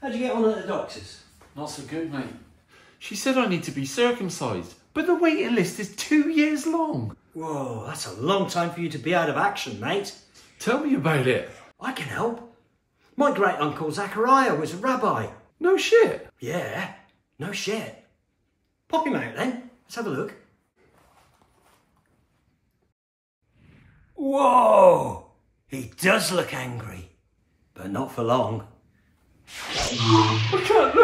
How'd you get on at the doctor's? Not so good, mate. She said I need to be circumcised, but the waiting list is 2 years long. Whoa, that's a long time for you to be out of action, mate. Tell me about it. I can help. My great-uncle Zachariah was a rabbi. No shit? Yeah, no shit. Pop him out then. Let's have a look. Whoa! He does look angry, but not for long. I can't